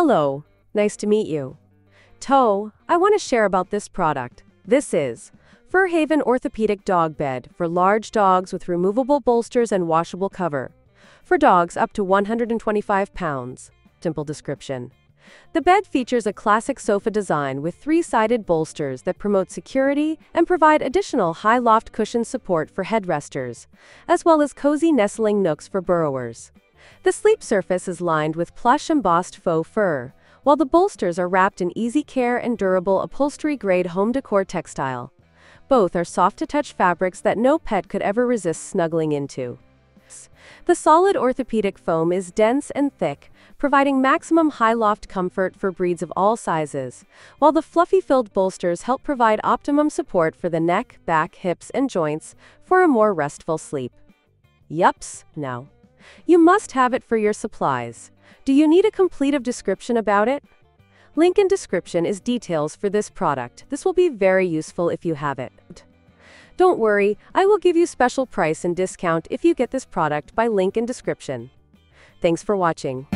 Hello, nice to meet you. Toe, I want to share about this product. This is Furhaven Orthopedic Dog Bed for large dogs with removable bolsters and washable cover. For dogs up to 125 pounds. Simple description. The bed features a classic sofa design with three-sided bolsters that promote security and provide additional high loft cushion support for headresters, as well as cozy nestling nooks for burrowers. The sleep surface is lined with plush embossed faux fur, while the bolsters are wrapped in easy care and durable upholstery-grade home decor textile. Both are soft-to-touch fabrics that no pet could ever resist snuggling into. The solid orthopedic foam is dense and thick, providing maximum high loft comfort for breeds of all sizes, while the fluffy-filled bolsters help provide optimum support for the neck, back, hips, and joints for a more restful sleep. Yups, now. You must have it for your supplies. Do you need a complete description about it? Link in description is details for this product. This will be very useful if you have it. Don't worry, I will give you special price and discount if you get this product by link in description. Thanks for watching.